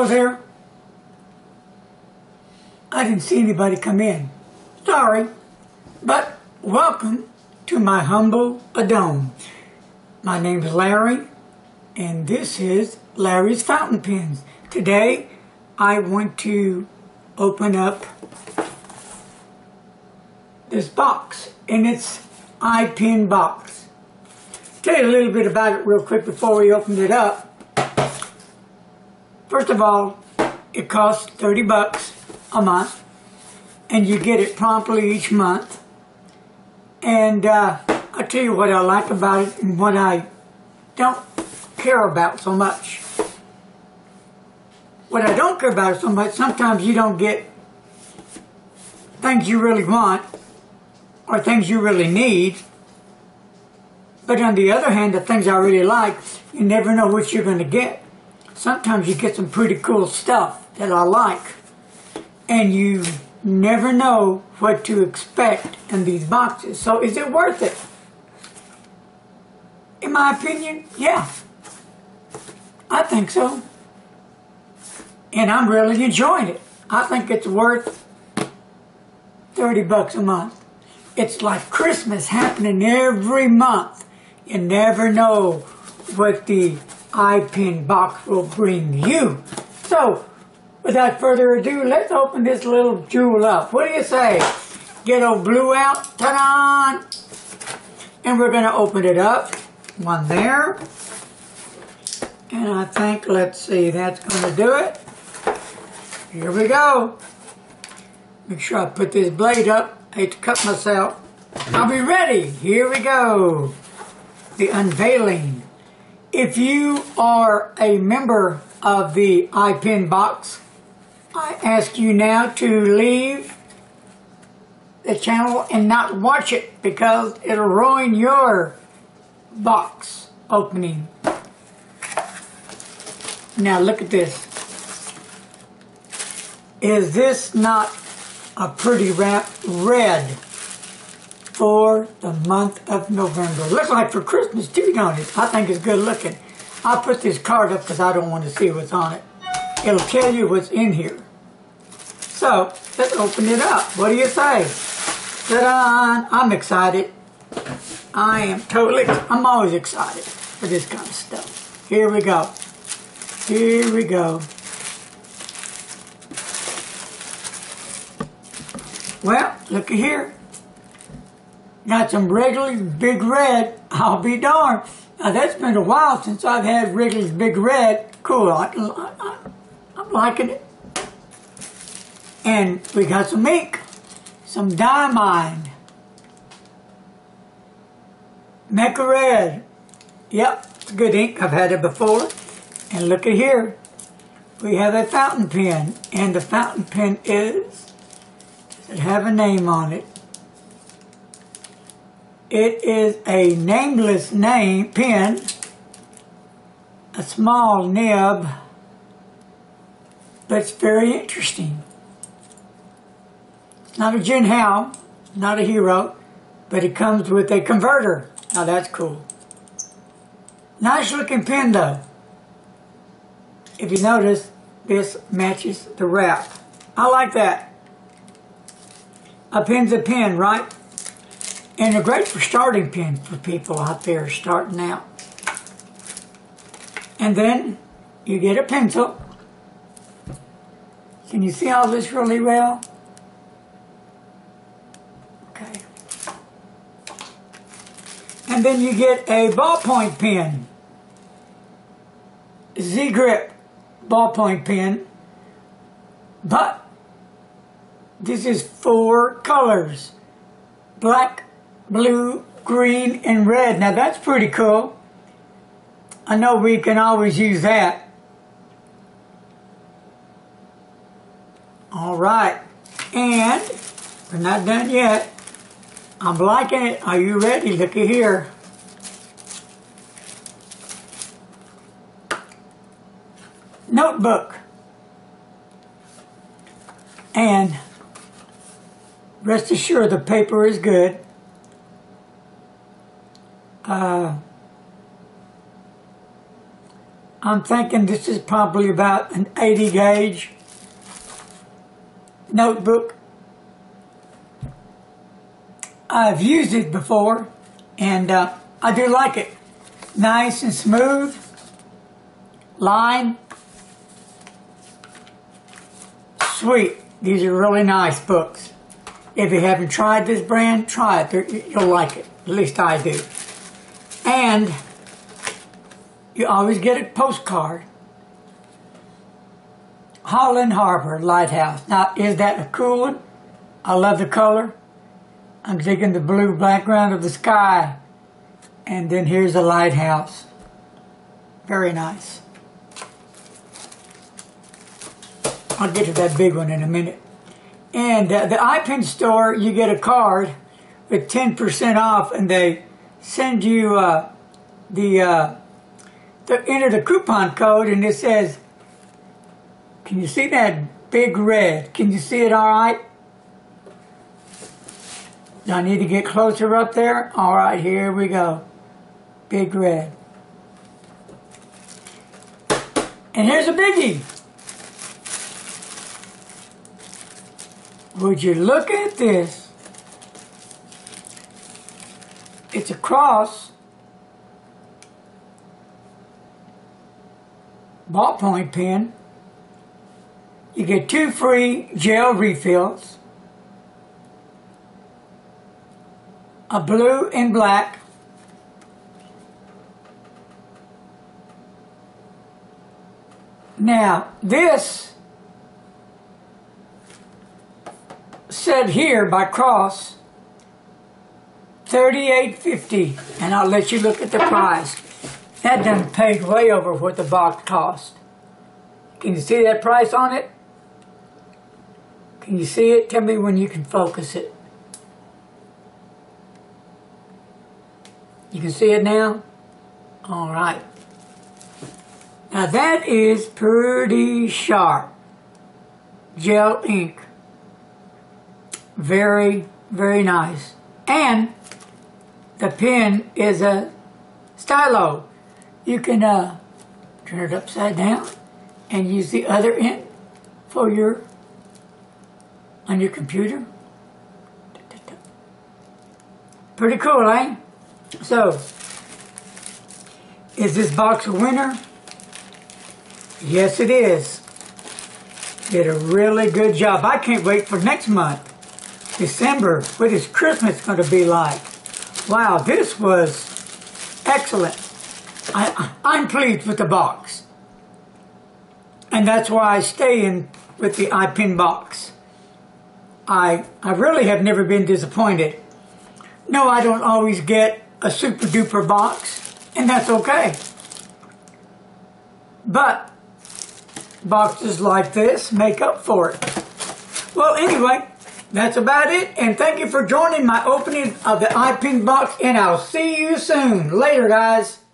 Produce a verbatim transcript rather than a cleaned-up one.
was there, I didn't see anybody come in. Sorry, but welcome to my humble dome. My name is Larry, and this is Larry's Fountain Pens. Today, I want to open up this box, and it's iPen Box. Tell you a little bit about it real quick before we opened it up. First of all, it costs thirty bucks a month, and you get it promptly each month. And uh, I'll tell you what I like about it and what I don't care about so much. What I don't care about so much, sometimes you don't get things you really want or things you really need. But on the other hand, the things I really like, you never know what you're going to get. Sometimes you get some pretty cool stuff that I like, and you never know what to expect in these boxes. So is it worth it? In my opinion, yeah. I think so. And I'm really enjoying it. I think it's worth thirty bucks a month. It's like Christmas happening every month. You never know what the iPen box will bring you. So, without further ado, let's open this little jewel up. What do you say? Get old Blue out. Ta-da! And we're going to open it up. One there. And I think, let's see, that's going to do it. Here we go. Make sure I put this blade up. I hate to cut myself. I'll be ready. Here we go. The unveiling. If you are a member of the iPen Box, I ask you now to leave the channel and not watch it, because it'll ruin your box opening. Now look at this. Is this not a pretty wrap? Red for the month of November. Looks like for Christmas too, don't it? I think it's good looking. I'll put this card up because I don't want to see what's on it. It'll tell you what's in here. So, let's open it up. What do you say? Ta-da! I'm excited. I am totally, I'm always excited for this kind of stuff. Here we go. Here we go. Well, looky here. Got some Wrigley's Big Red. I'll be darned. Now, that's been a while since I've had Wrigley's Big Red. Cool. I, I, I, I'm liking it. And we got some ink. Some Diamine. Mecca Red. Yep, it's a good ink. I've had it before. And look at here. We have a fountain pen. And the fountain pen is... Does it have a name on it? It is a nameless name pen, a small nib, but it's very interesting. It's not a Gen Hal, not a Hero, but it comes with a converter. Now that's cool. Nice looking pen though. If you notice, this matches the wrap. I like that. A pen's a pen, right? And they're great for starting pens for people out there starting out. And then you get a pencil. Can you see all this really well? Okay. And then you get a ballpoint pen. Z grip ballpoint pen. But this is four colors. Black, blue, green, and red. Now that's pretty cool. I know we can always use that. All right, and we're not done yet. I'm liking it. Are you ready? Looky here. Notebook. And rest assured the paper is good. Uh, I'm thinking this is probably about an eighty gauge notebook. I've used it before, and uh, I do like it. Nice and smooth line. Sweet. These are really nice books. If you haven't tried this brand, try it. You'll like it. At least I do. And you always get a postcard. Holland Harbor Lighthouse. Now, is that a cool one? I love the color. I'm taking the blue background of the sky. And then here's a lighthouse. Very nice. I'll get to that big one in a minute. And uh, the iPenstore, you get a card with ten percent off, and they send you uh, the, uh, the, enter the coupon code, and it says, can you see that big red? Can you see it all right? Do I need to get closer up there? All right, here we go. Big red. And here's a biggie. Would you look at this? It's a Cross ballpoint pen. You get two free gel refills. A blue and black. Now, this set here by Cross, thirty-eight fifty, and I'll let you look at the price. That done paid way over what the box cost. Can you see that price on it? Can you see it? Tell me when you can focus it. You can see it now? All right. Now that is pretty sharp. Gel ink. Very, very nice. And the pen is a stylo. You can uh, turn it upside down and use the other end for your, on your computer. Pretty cool, eh? So, is this box a winner? Yes, it is. Did a really good job. I can't wait for next month. December. What is Christmas going to be like? Wow, this was excellent. I, I'm pleased with the box. And that's why I stay in with the iPen box. I, I really have never been disappointed. No, I don't always get a super duper box, and that's okay. But boxes like this make up for it. Well, anyway, that's about it, and thank you for joining my opening of the iPen box, and I'll see you soon. Later, guys.